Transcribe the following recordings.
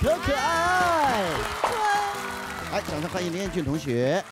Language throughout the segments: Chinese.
可爱。来，掌声欢迎林彦俊同学。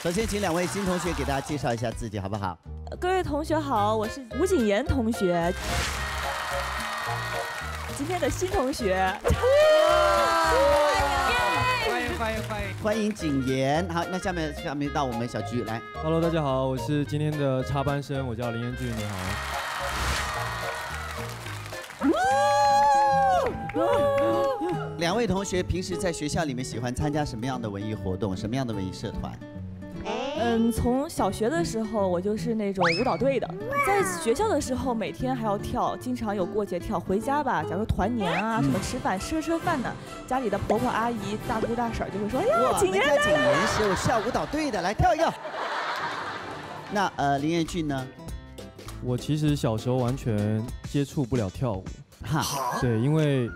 首先，请两位新同学给大家介绍一下自己，好不好？各位同学好，我是吴谨言同学，今天的新同学。欢迎！欢迎谨言。好，那下面到我们小鞠来。Hello， 大家好，我是今天的插班生，我叫林彦俊，你好。两位同学平时在学校里面喜欢参加什么样的文艺活动？什么样的文艺社团？ 从小学的时候，我就是那种舞蹈队的。在学校的时候，每天还要跳，经常有过节跳。回家吧，假如团年啊什么吃饭吃饭呢，家里的婆婆阿姨、大姑大婶就会说：“哎呀，谨言来了！”谨言是校舞蹈队的，来跳一跳。那林彦俊呢？我其实小时候完全接触不了跳舞，哈，对，因为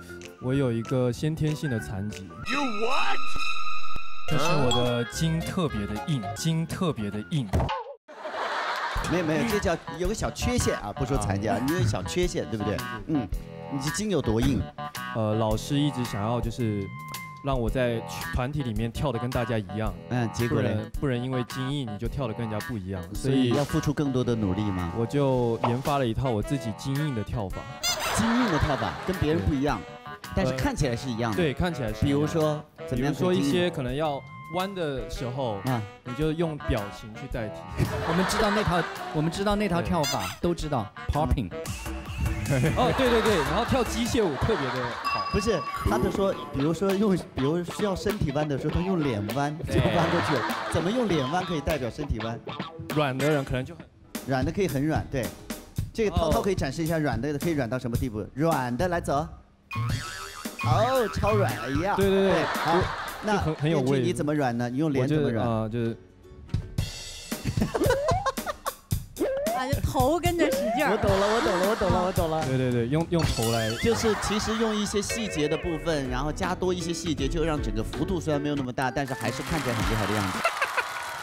我有一个先天性的残疾。You what？ 就是我的筋特别的硬，没有，这叫有个小缺陷啊，不说残疾啊，你有小缺陷，对不对？嗯，你这筋有多硬？老师一直想要就是让我在团体里面跳的跟大家一样，嗯，结果呢，不能因为筋硬你就跳的跟人家不一样，所以要付出更多的努力嘛。我就研发了一套我自己筋硬的跳法，跟别人不一样。 但是看起来是一样的，对，看起来是。比如说一些可能要弯的时候，你就用表情去代替。我们知道那套跳法，都知道 popping。哦，对对对，然后跳机械舞特别的好。不是，他就说，比如需要身体弯的时候，他用脸弯就弯过去了。怎么用脸弯可以代表身体弯？软的人可能就很软的可以很软，对。这个涛可以展示一下软的可以软到什么地步？软的来走。 哦，超软了一样。对对对，好，那很有味。你怎么软呢？你用脸怎么软？啊，就是，啊，就头跟着使劲。我懂了。对对对，用头来。就是其实用一些细节的部分，然后加多一些细节，就让整个幅度虽然没有那么大，但是还是看起来很厉害的样子。